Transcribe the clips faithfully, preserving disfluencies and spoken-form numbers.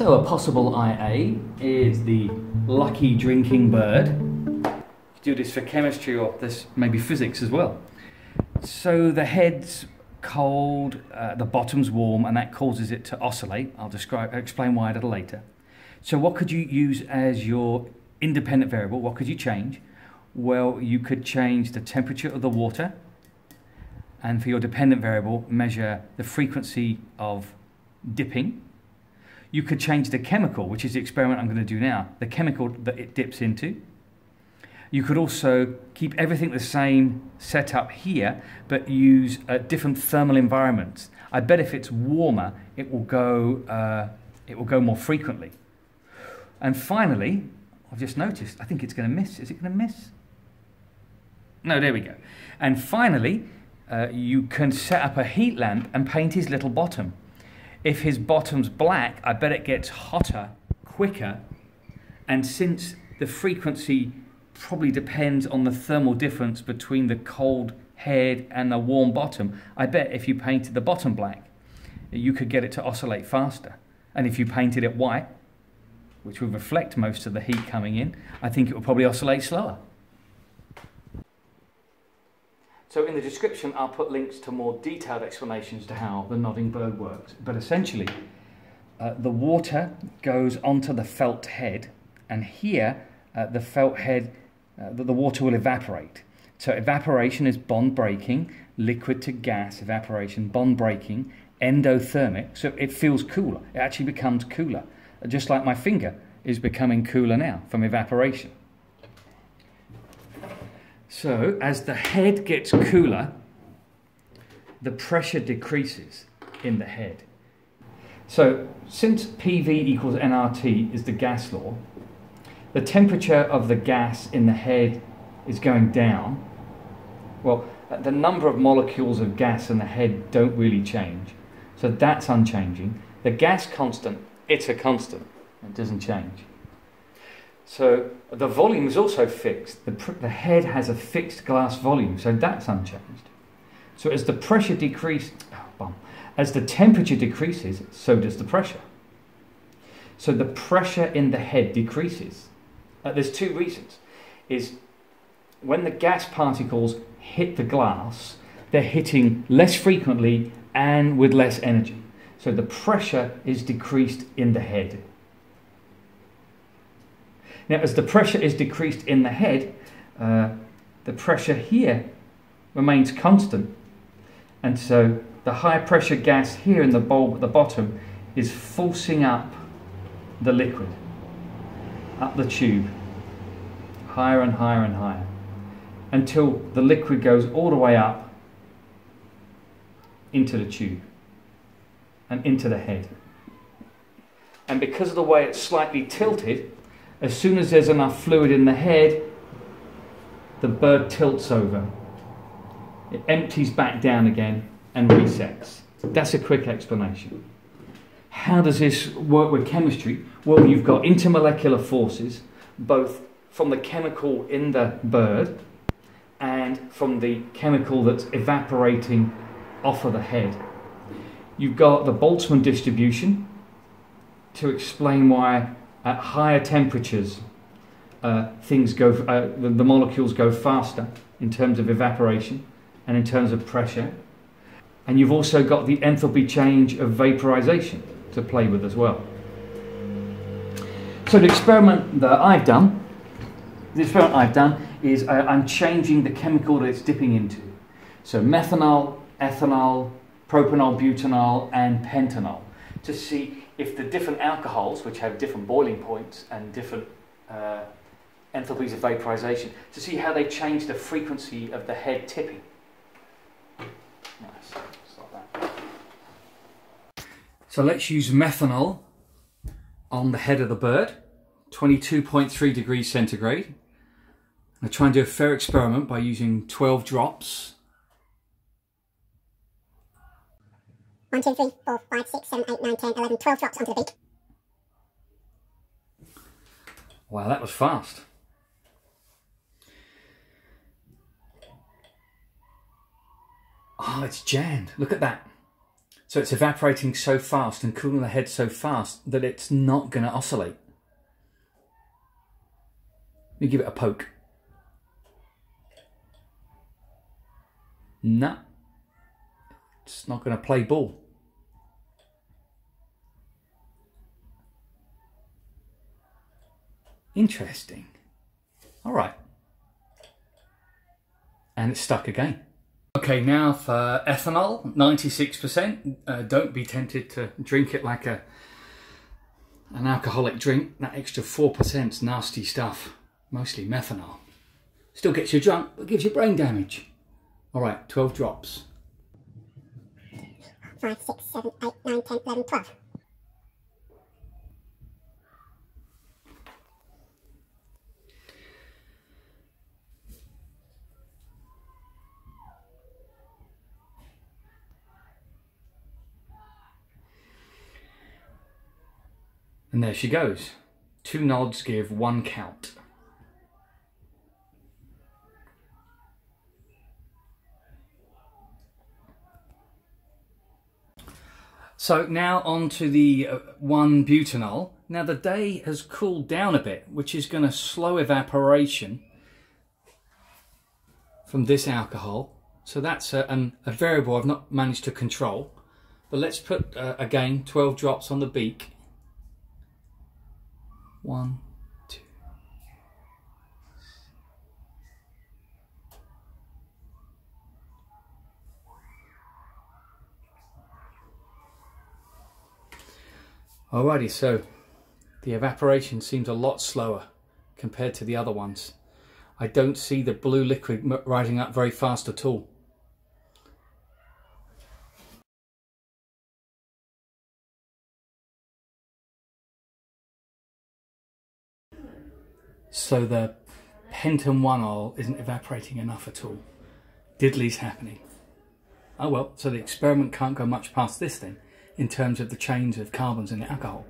So a possible I A is the lucky drinking bird. You do this for chemistry or this maybe physics as well. So the head's cold, uh, the bottom's warm, and that causes it to oscillate. I'll describe, explain why a little later. So what could you use as your independent variable? What could you change? Well, you could change the temperature of the water, and for your dependent variable, measure the frequency of dipping. You could change the chemical, which is the experiment I'm going to do now, the chemical that it dips into. You could also keep everything the same setup here, but use uh, different thermal environments. I bet if it's warmer, it will go, uh, it will go more frequently. And finally, I've just noticed, I think it's going to miss. Is it going to miss? No, there we go. And finally, uh, you can set up a heat lamp and paint his little bottom. If his bottom's black, I bet it gets hotter quicker. And since the frequency probably depends on the thermal difference between the cold head and the warm bottom, I bet if you painted the bottom black, you could get it to oscillate faster. And if you painted it white, which would reflect most of the heat coming in, I think it will probably oscillate slower. So in the description, I'll put links to more detailed explanations to how the nodding bird works. But essentially, uh, the water goes onto the felt head, and here, uh, the felt head, uh, the, the water will evaporate. So evaporation is bond breaking, liquid to gas evaporation, bond breaking, endothermic, so it feels cooler. It actually becomes cooler. Just like my finger is becoming cooler now from evaporation. So as the head gets cooler, the pressure decreases in the head. So since P V equals nRT is the gas law, the temperature of the gas in the head is going down. Well, the number of molecules of gas in the head don't really change, so that's unchanging. The gas constant, it's a constant, it doesn't change. So the volume is also fixed. The, the head has a fixed glass volume, so that's unchanged. So as the pressure decreases, oh, bomb. as the temperature decreases, so does the pressure. So the pressure in the head decreases. Uh, there's two reasons. Is when the gas particles hit the glass, they're hitting less frequently and with less energy. So the pressure is decreased in the head. Now, as the pressure is decreased in the head, uh, the pressure here remains constant. And so the high pressure gas here in the bulb at the bottom is forcing up the liquid, up the tube, higher and higher and higher, until the liquid goes all the way up into the tube and into the head. And because of the way it's slightly tilted, as soon as there's enough fluid in the head, the bird tilts over. It empties back down again and resets. That's a quick explanation. How does this work with chemistry? Well, you've got intermolecular forces, both from the chemical in the bird and from the chemical that's evaporating off of the head. You've got the Boltzmann distribution to explain why at higher temperatures uh, things go, uh, the, the molecules go faster in terms of evaporation and in terms of pressure. And you've also got the enthalpy change of vaporization to play with as well. So the experiment that I've done, the experiment I've done is uh, I'm changing the chemical that it's dipping into. So methanol, ethanol, propanol, butanol and pentanol, to see if the different alcohols, which have different boiling points and different uh, enthalpies of vaporization, to see how they change the frequency of the head tipping. Nice. Stop that. So let's use methanol on the head of the bird, twenty-two point three degrees centigrade. I try and do a fair experiment by using twelve drops. one, two, three, four, five, six, seven, eight, nine, ten, eleven, twelve drops onto the beak. Wow, that was fast. Oh, it's jammed. Look at that. So it's evaporating so fast and cooling the head so fast that it's not going to oscillate. Let me give it a poke. No, it's not going to play ball. Interesting. All right. And it's stuck again. Okay, now for ethanol, ninety-six percent. Uh, don't be tempted to drink it like a an alcoholic drink. That extra four percent is nasty stuff, mostly methanol. Still gets you drunk, but gives you brain damage. All right, twelve drops. five, six, seven, eight, nine, ten, eleven, twelve. And there she goes. Two nods give one count. So now on to the uh, one butanol. Now the day has cooled down a bit, which is going to slow evaporation from this alcohol. So that's a, an, a variable I've not managed to control. But let's put, uh, again, twelve drops on the beak. One, two. Alrighty, so the evaporation seems a lot slower compared to the other ones. I don't see the blue liquid rising up very fast at all. So the pentanol isn't evaporating enough at all. Diddly's happening. Oh well, so the experiment can't go much past this then, in terms of the chains of carbons in the alcohol.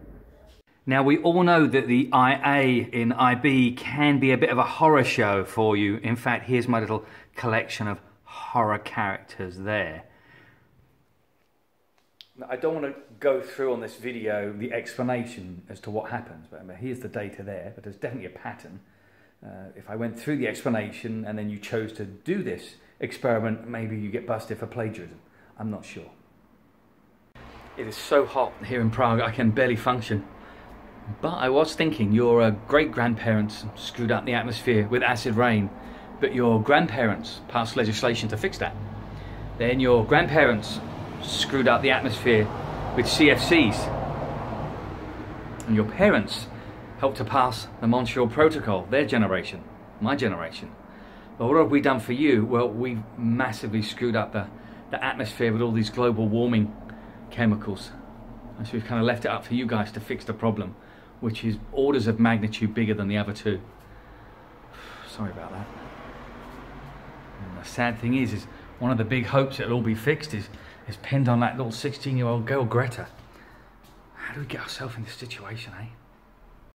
Now we all know that the I A in I B can be a bit of a horror show for you. In fact, here's my little collection of horror characters there. I don't want to go through on this video the explanation as to what happens, but here's the data there, but there's definitely a pattern. Uh, if I went through the explanation and then you chose to do this experiment, maybe you get busted for plagiarism. I'm not sure. It is so hot here in Prague, I can barely function. But I was thinking your uh, great-grandparents screwed up the atmosphere with acid rain, but your grandparents passed legislation to fix that. Then your grandparents screwed up the atmosphere with C F Cs, and your parents helped to pass the Montreal Protocol, their generation, my generation. But what have we done for you? Well, we've massively screwed up the, the atmosphere with all these global warming chemicals, and so we've kind of left it up for you guys to fix the problem, which is orders of magnitude bigger than the other two. Sorry about that. And the sad thing is is one of the big hopes it'll all be fixed is It's pinned on that little sixteen-year-old girl, Greta. How do we get ourselves in this situation, eh?